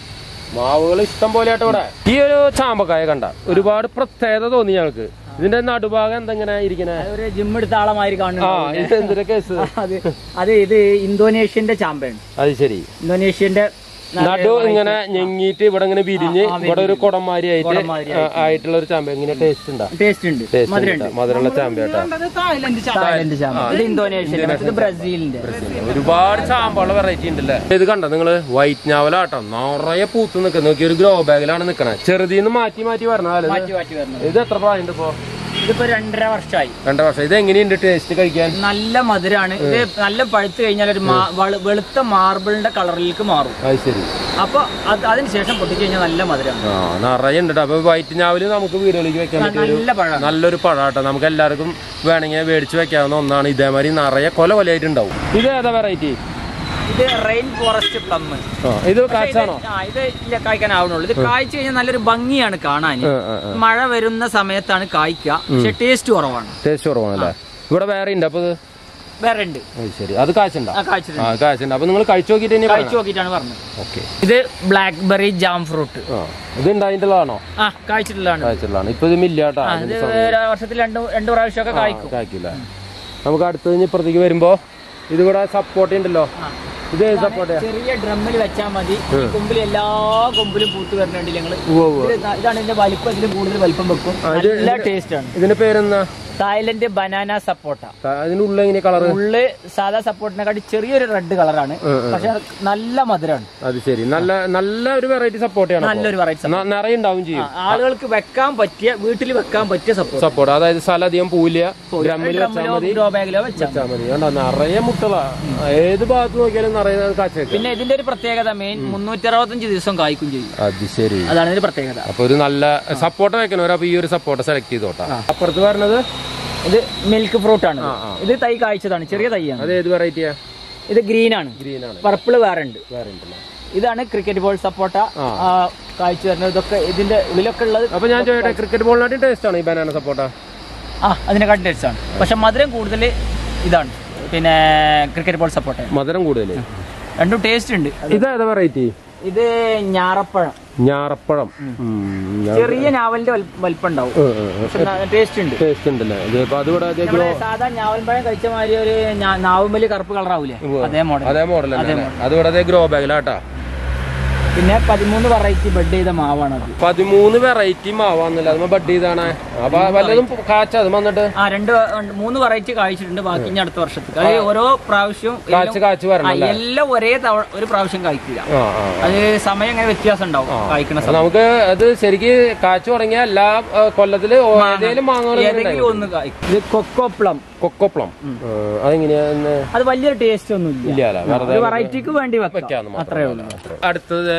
Stambolia, here Chambaganda, reward Protesta Doniak. Then not to bargain than I can. Jim Tala Marigan. Are the Indonesian the champion? Indonesian not doing an Yangiti, but I'm going to be I tell her champion in a taste in the taste in the mother champion. Thailand, Indonesia, Brazil, reward Chambala, the Gandangala, White Navalata, Naraya Putun, the Kanaki Grove, Bagalan, and the Kana, Cherry, the Mati, Mati, or Nala. Is that right in the book? Blackberry jam fruit. There is a drummel like Chamadi, Kumble Law, Kumble Putu and Nandilangle. Done in the Valipus, the Buddha Valpamako. Let taste done. Then a pair in the Thailand banana supporta. Sada support Nagati cherry red colorane. Nalla Madran. Nalla variety support. Nalla variety. Narayan Downji. All Quakam, but beautifully Wakam, but just support. Other Saladium Pulia, Drammel, the main Munoteradan is some guy could be at the series. Another particular. A supporter can never be your supporter selected. Another milk fruit. The Taika and Cherry. The green and purple warrant. Is a cricket ball supporter? Kaicher, the local cricket ball not interest on a banana supporter. Ah, I think I got this one. But a mother good. In a cricket ball supporter. Mother and good. And to taste it. Is that the variety? Is a Nyarapur. Nyarapur. Cherry and Aval Velpanda. Taste in the Paduda. They grow Sada Navalba, Kachamari, Navali Carpal Raule. They grow Baglata. പിന്നെ 13 variety bud ചെയ്ത മാവാണ് അത്. 13 variety മാവാണല്ലേ നമ്മൾ bud ചെയ്താണ്. അപ്പൊ വല്ലതും കാച്ച അത് വന്നിട്ട് ആ രണ്ട് മൂന്ന് വെറൈറ്റി കായിച്ചിട്ടുണ്ട്. ബാക്കി ഇനി അടുത്ത വർഷത്തേക്ക് അത് ഓരോ പ്രാവശ്യം എല്ലാം ഒരേ ഒരു പ്രാവശ്യം കായ്ക്കില്ല. അത് സമയം ഇങ്ങനെ വ്യത്യാസം ഉണ്ടാവും കായ്ക്കണ. നമുക്ക് അത് ശരിക്കും കാച്ചു തുടങ്ങിയ എല്ലാ കൊല്ലത്തില് ഏതെങ്കിലും മാങ്ങ ഒന്ന് കായ്ക്കും. ഇത് കൊക്കോപ്ലം. കൊക്കോപ്ലം അതെങ്ങനെയാ? അത് വലിയ ടേസ്റ്റ് ഒന്നും ഇല്ല, വെറൈറ്റിക്ക് വേണ്ടി അത്രേ ഉള്ളൂ. അടുത്തത്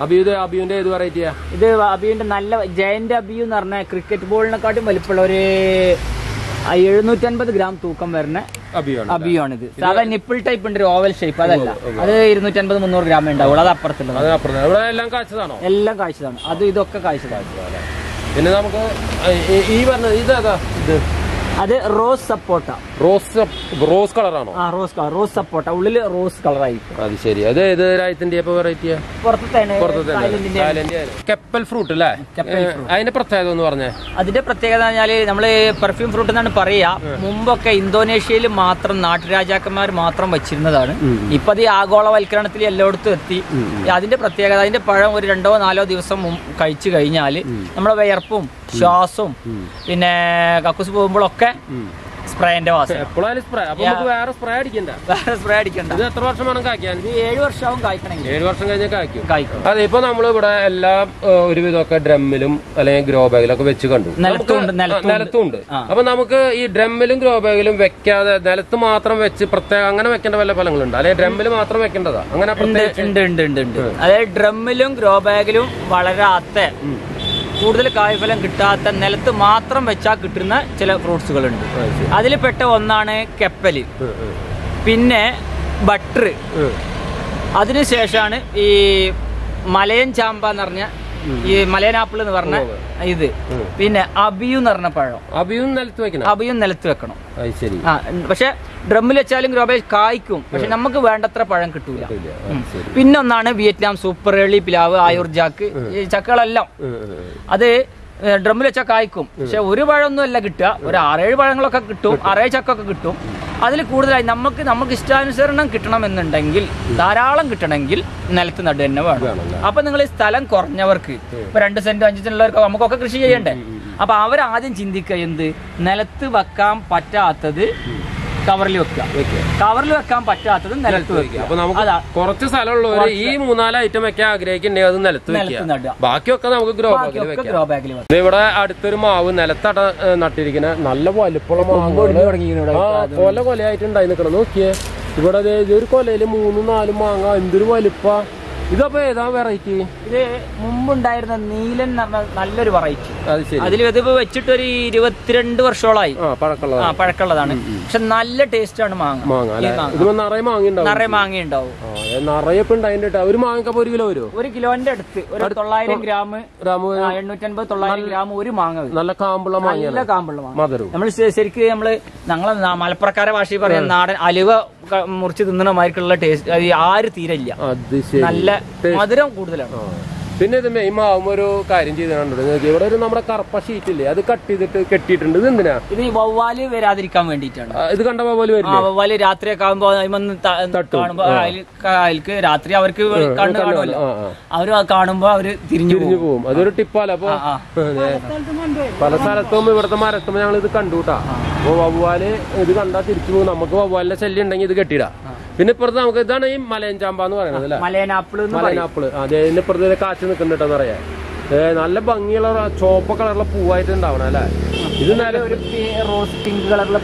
അബിയുവിന്റെ ഏത് വെറൈറ്റിയാ? ഇത് അബിയുവിന്റെ നല്ല ജയന്റ് അബിയു എന്ന് പറഞ്ഞ ക്രിക്കറ്റ് ബോളിനെക്കാട്ടും വലിപ്പമുള്ള ഒരു 750 gram തൂക്കം വരുന്ന അബിയാണിത്. സാധാ നിപ്പിൾ ടൈപ്പ് ഉണ്ട്, ഓവൽ ഷേപ്പ്. അതല്ല, അത് 250-300 gram ഉണ്ടാവുള്ളൂ. അത് അപ്പുറത്തുള്ളതാണ്, എല്ലാം കാഴ്ചതാണ്. അത് ഇതൊക്കെ കാഴ്ചതാണ്. പിന്നെ നമുക്ക് ഈ പറഞ്ഞത് ഇതാ, ഇത് അത് റോസ് സപ്പോർട്ട. റോസ് കളറാണോ? ആ, റോസ് കളർ. റോസ് സപ്പോർട്ട ഉള്ളില് റോസ് കളർ ആയിരിക്കും. അത് ശരി. അത് ഏത് രാജ്യത്തിന്റെ വെറൈറ്റിയാ? കെപ്പൽ ഫ്രൂട്ട് അല്ലേ? അതിന്റെ പ്രത്യേകത എന്ന് പറഞ്ഞേ. അതിന്റെ പ്രത്യേകത പറഞ്ഞാല് നമ്മള് പെർഫ്യൂം ഫ്രൂട്ട് എന്നാണ് പറയാ. മുമ്പൊക്കെ ഇന്തോനേഷ്യയിൽ മാത്രം നാട്ടുരാജാക്കന്മാർ മാത്രം വച്ചിരുന്നതാണ്. ഇപ്പൊ അത് ആഗോളവൽക്കരണത്തിൽ എല്ലായിടത്തും എത്തി. അതിന്റെ പ്രത്യേകത, അതിന്റെ പഴം ഒരു 2-4 ദിവസം കഴിച്ചു കഴിഞ്ഞാല് നമ്മളെ വിയർപ്പും ശ്വാസവും പിന്നെ കക്കൂസ് പോകുമ്പോഴൊക്കെ സ്പ്രേന്റെ വാസം. വേറെ സ്പ്രേ അടിക്കണ്ട, വേറെ സ്പ്രേ അടിക്കണ്ട. ഇത് എത്ര വർഷമാണ് കായ്ക്കാൻ? 7 വർഷവും കായ്ക്കണമെങ്കിൽ 7 വർഷം കഴിഞ്ഞാൽ കായ്ക്കും. കായ്ക്കും. അതെ. ഇപ്പൊ നമ്മളിവിടെ എല്ലാം ഒരുവിധമൊക്കെ ഡ്രമ്മിലും അല്ലെങ്കിൽ ഗ്രോ ബാഗിലൊക്കെ വെച്ച് കണ്ടു. നിലത്തുണ്ട്. അപ്പൊ നമുക്ക് ഈ ഡ്രമ്മിലും ഗ്രോ ബാഗിലും വെക്കാതെ നിലത്ത് മാത്രം വെച്ച് പ്രത്യേകം അങ്ങനെ വെക്കേണ്ട വല്ല ഫലങ്ങളുണ്ട്? അല്ലെങ്കിൽ ഡ്രമ്മിൽ മാത്രം വെക്കേണ്ടതാ അങ്ങനെ? അതായത് ഡ്രമ്മിലും ഗ്രോ ബാഗിലും വളരാത്ത, കൂടുതൽ കായ്ഫലം കിട്ടാത്ത, നിലത്ത് മാത്രം വെച്ചാൽ കിട്ടുന്ന ചില ഫ്രൂട്ട്സുകളുണ്ട്. അതിൽ പെട്ട ഒന്നാണ് കെപ്പല്, പിന്നെ ബട്ടർ. അതിനുശേഷമാണ് ഈ മലയൻ ചാമ്പ എന്ന് പറഞ്ഞ, ഈ മലയൻ ആപ്പിൾ എന്ന് പറഞ്ഞ ഇത്, പിന്നെ അബിയു എന്ന് പറഞ്ഞ പഴം. അബിയും നിലത്ത് വെക്കണം. ആ, പക്ഷെ ഡ്രമ്മിൽ വെച്ചാലും ഗ്രോ ബാഗ് കായ്ക്കും, പക്ഷെ നമുക്ക് വേണ്ടത്ര പഴം കിട്ടൂല. പിന്നെ ഒന്നാണ് വിയറ്റ്നാം സൂപ്പർ എളി പ്ലാവ്, ആയുർജാക്ക്. ഈ ചക്കകളെല്ലാം അത് ഡ്രമ്മിൽ വെച്ചാൽ കായ്ക്കും, പക്ഷെ ഒരു പഴമൊന്നും അല്ല കിട്ടുക. ഒരു 6-7 പഴങ്ങളൊക്കെ കിട്ടും, 6-7 ചക്കൊക്കെ കിട്ടും. അതിൽ കൂടുതലായി നമുക്ക് ഇഷ്ടാനുസരണം കിട്ടണമെന്നുണ്ടെങ്കിൽ, ധാരാളം കിട്ടണമെങ്കിൽ നിലത്ത് നടുക തന്നെ വേണം. അപ്പൊ നിങ്ങൾ ഈ സ്ഥലം കുറഞ്ഞവർക്ക്, ഇപ്പൊ 2 സെന്റ് 5 സെന്റുള്ളവർക്ക് നമുക്കൊക്കെ കൃഷി ചെയ്യണ്ടേ? അപ്പൊ അവരാദ്യം ചിന്തിക്കുക, എന്ത് നിലത്ത് വെക്കാൻ പറ്റാത്തത് കവറിൽ വെക്കുക, കവറിൽ വെക്കാൻ പറ്റാത്തത് നിലത്ത് വെക്കുക. അപ്പൊ നമുക്ക് കുറച്ച് സ്ഥലമുള്ള ഈ 3-4 ഐറ്റം ഒക്കെ ആഗ്രഹിക്കണ്ടേ, അത് നിലത്ത് നടുക. ബാക്കിയൊക്കെ നമുക്ക് ഗ്രോ ബാഗിൽ വെക്കാം. ഇവിടെ അടുത്തൊരു മാവ് നിലത്തട നട്ടിരിക്കുന്ന നല്ല വലുപ്പമുള്ള മാവ് കൊല കൊലയായിട്ടുണ്ടായി നിൽക്കണം. നോക്കിയേ, ഇവിടെ ഒരു കൊലയില് 3-4 മാങ്ങ. എന്തൊരു വലുപ്പ! ഇതപ്പോ ഏതാ വെറൈറ്റി? ഇത് മുമ്പുണ്ടായിരുന്ന നീലൻ എന്ന് പറഞ്ഞ നല്ലൊരു വെറൈറ്റി. അതിൽ ഇതിപ്പോ വെച്ചിട്ട് ഒരു 22 വർഷോളായി പഴക്കമുള്ളതാണ്. പക്ഷെ നല്ല ടേസ്റ്റ് ആണ് മാങ്ങ. നിറയെ മാങ്ങ ഉണ്ടാവും. ഒരു മാങ്ങ 1 കിലോ വരും. 1 കിലോന്റെ അടുത്ത് ഒരു 900 gram, 850-900 gram ഒരു മാങ്ങ. നല്ല കാമ്പുള്ള മാങ്ങ, നല്ല കാമ്പുള്ള മാങ്ങ. നമ്മള് ശരിക്കും ഞങ്ങളെ മലപ്പുറക്കാരെ ഭാഷയിൽ പറയാൻ നാടൻ അലുവ മുറിച്ച് തിന്നണമാർക്കുള്ള ടേസ്റ്റ് അത് ആര് തീരല്ല. നല്ല മധുരം കൂടുതലാണ്. പിന്നെ ഇത് മെയിൻ ആവും. ഒരു കാര്യം ചെയ്തിട്ടുണ്ട്, ഇവിടെ ഒരു നമ്മുടെ കറുപ്പ ഷീറ്റ് ഇല്ലേ, അത് കട്ട് ചെയ്തിട്ട് കെട്ടിയിട്ടുണ്ട്. ഇത് എന്തിനാ? ഇത് വവ്വാല് വരാതിരിക്കാൻ വേണ്ടിയിട്ടാണ്. ഇത് കണ്ട വവ്വാല് വരില്ല. വവ്വാല് രാത്രിയൊക്കെ ആകുമ്പോ കാണുമ്പോ അതിൽക്ക് രാത്രി അവർക്ക് കണ്ടു കാണുമല്ലോ, അവര് കാണുമ്പോ അവര് തിരിഞ്ഞു പോകും. അതൊരു ടിപ്പാല. അപ്പൊ പല സ്ഥലത്തും ഇവിടുത്തെ മരത്തും ഞങ്ങൾ ഇത് കണ്ടുട്ടാ. അപ്പൊ വവ്വാല് ഇത് കണ്ടാ തിരിച്ചു പോകും. നമുക്ക് വവ്വാലിന്റെ ശല്യം ഉണ്ടെങ്കിൽ ഇത് കെട്ടിടാം. പിന്നെ ഇപ്പുറത്ത് നമുക്ക് ഇതാണ് ഈ മലയൻ ചാമ്പ എന്ന് പറയുന്നത് അല്ലെ, മലയനാപ്പിള്. അതെ, ഇതിന്റെ ഇപ്പുറത്ത് കാച്ചു നിൽക്കുന്നുണ്ടോ എന്നറിയാ. നല്ല ഭംഗിയുള്ള ചോപ്പ കളറുള്ള പൂവായിട്ട് ഉണ്ടാവണം അല്ലെ. ഇത് റോസ് പിങ്ക് കളറുള്ള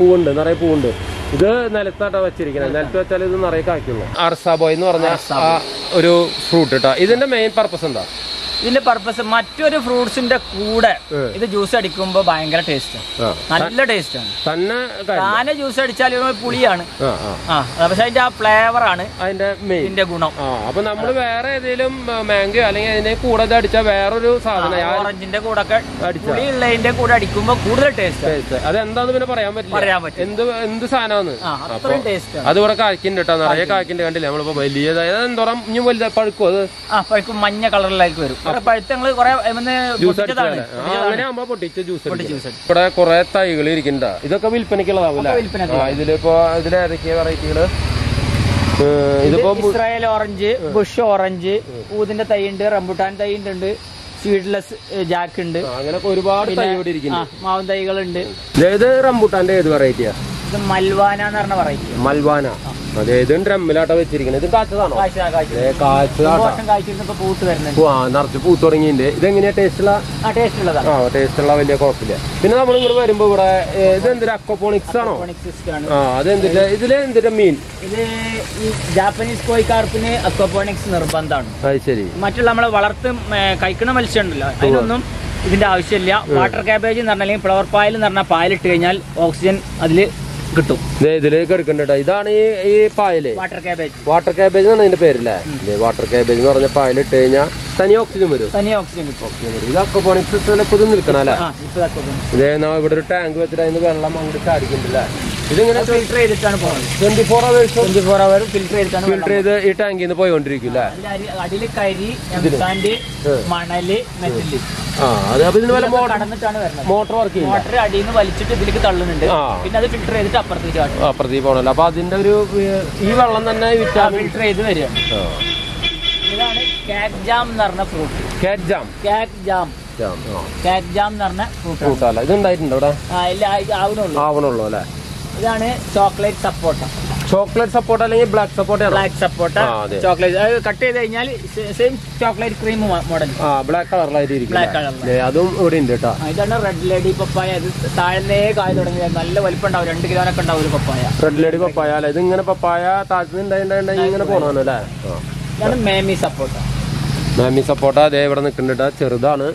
പൂവുണ്ട്, നിറയെ പൂവുണ്ട്. ഇത് നിലത്താട്ടാ വെച്ചിരിക്കുന്നത്. നിലത്ത് വെച്ചാൽ ഇത് നിറയെ കായ്ക്കുള്ളൂ. അർസാബോയ് എന്ന് പറഞ്ഞ ഒരു ഫ്രൂട്ട് ഇട്ടാ. ഇതിന്റെ മെയിൻ പർപ്പസ് എന്താ? ഇതിന്റെ പർപ്പസ് മറ്റൊരു ഫ്രൂട്ട്സിന്റെ കൂടെ ഇത് ജ്യൂസ് അടിക്കുമ്പോ ഭയങ്കര ടേസ്റ്റ്, നല്ല ടേസ്റ്റ് ആണ്. താനെ ജ്യൂസ് അടിച്ചാലും പുളിയാണ്, പക്ഷെ അതിന്റെ ആ ഫ്ലേവർ ആണ് അതിന്റെ ഗുണം. അപ്പൊ നമ്മള് വേറെ ഏതെങ്കിലും മാംഗോ അല്ലെങ്കിൽ അതിന്റെ കൂടെ അടിച്ചാൽ വേറൊരു സാധനം, ഓറഞ്ചിന്റെ കൂടെ ഒക്കെ പുളിയുള്ളതിന്റെ കൂടെ അടിക്കുമ്പോ കൂടുതൽ ടേസ്റ്റ്. അതെന്താന്ന് പിന്നെ പറയാൻ പറ്റും എന്ത് സാധനമാണ്. അതുകൂടെ കാക്കിന്റെ കേട്ടോ, നിറയെ കാക്കിന്റെ കണ്ടില്ല. നമ്മളിപ്പോ വലിയതായ എന്തോരം ഇനി വലുതായി പഴുക്കും. അത് പഴുക്കും മഞ്ഞ കളറിലേക്ക് വരും. ഇവിടെ കുറെ തൈകൾ ഇരിക്കണ്ട, ഇതൊക്കെ വിൽപ്പനക്കുള്ളതാവില്ല. ഇതിലിപ്പോ ഇതിലേതൊക്കെ വെറൈറ്റികള്? Israel orange, bush orange, within the Thailand, Rambutan Thailand, seedless jack and Mount Eagle and Rambutan variety. The Malvana variety. Malvana. They didn't ram Milata with chicken. The Katsana, Japanese koi carpine aquaponics nirbandham. Water cabbage and flower pile oxygen. The Laker Kandadani, a pilot, water cabbage in the Perla, the water cabbage or the pilot, Tanya, Sanyoxim. Then I would return with the well among the car. 24 hours, 24 hours, filtrate the tank in the boy on regular. Adilikairi, Sunday, Manali, Metallic. There is no motor working. I didn't know it's a difficult element. It doesn't filtrate it up. Upper the bottle about the interview. You are on the night with a filtrate area. Cat jam, Narna fruit. Cat jam. Cat jam. Cat jam, Narna fruit. I don't like it. I don't know. Chocolate supporter. Chocolate supporter, black supporter. Black supporter. Chocolate. I cut the same chocolate cream model. Black color like black color. They are doing data. I don't know red lady papaya. Thailand egg. I don't know. Well, put out and take a cut out of papaya. Red lady papaya. I think in a papaya, Tasman, and I'm going to put on a lap. Then Mammy supporter. Mammy supporter, they were on the Kandida Cherdana.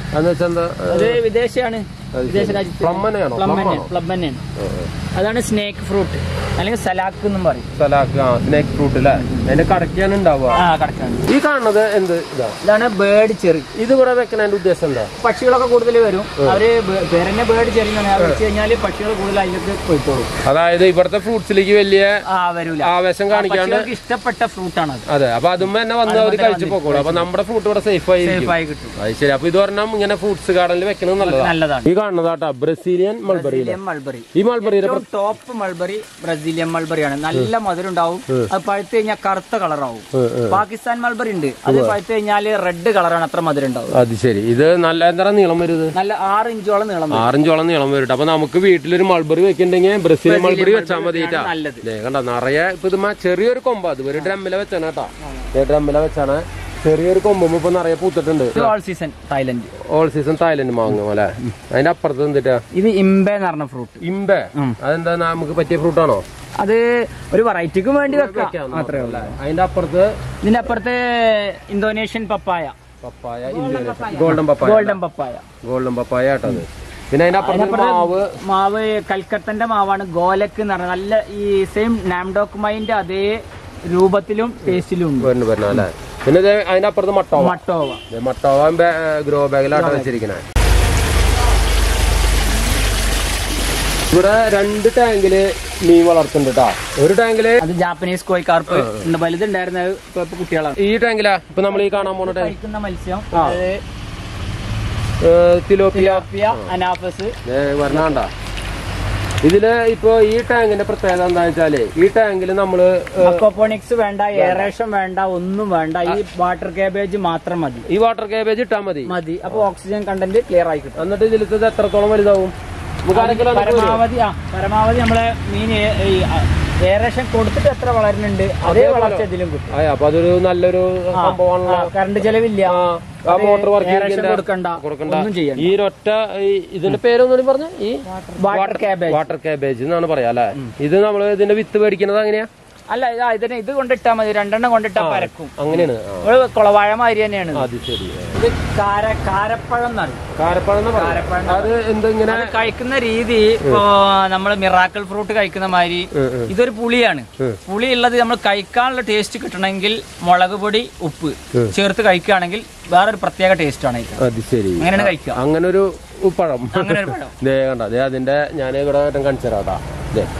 And that's the Videshan. Plum. That's a snake fruit. And a salak number. Salak, snake fruit. And a carcan and dava. Carcan. You can't know the bird cherry. Either what I can do this and that. Patula go to the liver. A bird cherry and have a channel. Patula go like the people. The fruits Liguelia. Vesangana is the pata fruit. About the men on the agriculture. Number of fruit or safe. I said, up with our number and a food cigar and lekin on the Lada. You can't know that Brazilian mulberry. Top mulberry, Brazilian mulberry, and Nalla mother and down a Partena Karta Colorado. Pakistan mulberry, other Partena red color and a mother and down. Either Nalla and the Elamir, orange on the Elamir, Tabanamuki, little mulberry, Kending, Brazilian mulberry, Samadita, Narea, put the match, rear combat, very dram Milavetanata, the dram Milavetana. All season Thailand. All season Thailand. And up person that is imbe fruit. Imbe. And then I'm going to fruit on. That's a variety. And up the Indonesian papaya. Papaya. Golden papaya. Golden papaya. Mawe Calcutta and Mavan Golek and same Namdok mind are they Rubatilum, Tastilum. I know for the Matova. The Matova grow by a lot of chicken. But I run the tangle, Nival or Sundata. The Japanese koi carpet, the Belgian Darna, Pukutella. Eat Angla, Punamalika, Monotone, Tilopia, and Apasa, Vernanda. Idile ipo ee tank inde pratyekada endha vechaale ee tankile nammal aquaponics venda aeration venda onnum venda ee water cabbage matram madi ee water cabbage itta madi appo oxygen content clear aayi kittu annattu idilithu etra tholum validavum paramavadi nammale meen ee aeration koduthittu etra valarunundu adhe valarcha idilum kittu ay appo adoru nallaru sambhavana current chelavilla ആ motor work കൊടുക്കണ്ട ഈ ഒറ്റ ഇതിന്റെ പേരൊന്നും പറഞ്ഞു ഈ water cabbage എന്നാണ് പറയാ അല്ലെ ഇത് നമ്മൾ ഇതിന്റെ വിത്ത് മേടിക്കുന്നത് അങ്ങനെയാ അല്ല ഇതിനെ ഇത് കൊണ്ടിട്ടാ മതി രണ്ടെണ്ണം കൊണ്ടിട്ടാ പരക്കും അങ്ങനെയാണ് ഒരു കുളവാഴ മാതിരി തന്നെയാണ് അത് ശരി ഇത് കാരപ്പഴം എന്നാണ് കാരപ്പഴം അത് എന്തെങ്കിലും കഴിക്കുന്ന രീതി നമ്മൾ മിറാക്കിൾ ഫ്രൂട്ട് കഴിക്കുന്ന മാതിരി ഇതൊരു പുളിയാണ് പുളിയുള്ളത് നമ്മൾ കഴിക്കാനുള്ള ടേസ്റ്റ് കിട്ടണമെങ്കിൽ മുളക് പൊടി ഉപ്പ് ചേർത്ത് കഴിക്കുകയാണെങ്കിൽ വേറൊരു പ്രത്യേക ടേസ്റ്റ് ആണ് അത് ശരി അങ്ങനെയാണ് കഴിക്കുക അങ്ങനൊരു പഴം അങ്ങനൊരു പഴം ദേ കണ്ടോ ദേ അതിന്റെ ഞാൻ ഇവിടെ കാണിച്ചു തരാം കേട്ടോ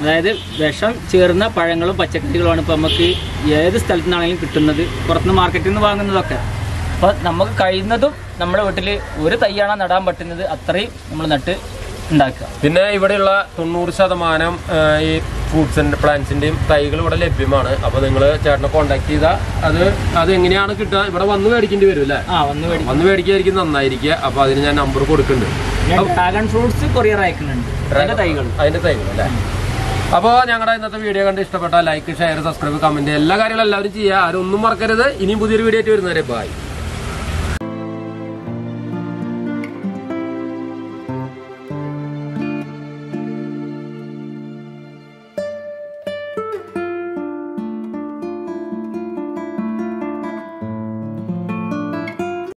Either Vasham, Chirna, Parangal, Pachakil on Pamaki, yes, Teltana, Pitunadi, Portna Market in the Wangan Locker. But Namak Kainadu, Namada Vitali, Uritayana, Nadam, but in the Atari, Mulanate, and Daka. Pinay Vadilla, Tunursa, the Manam, fruits and plants in him, Tiger, what a lepimana, Abadangla, Chatnaconda, other Indiana, but one very individual. One very gay in the Nigeria, Abadina number of country. Talent fruits, Korea Icon. Above another video and like, share, subscribe, comment. Lagari Largia, I don't know market, any video to the nearby.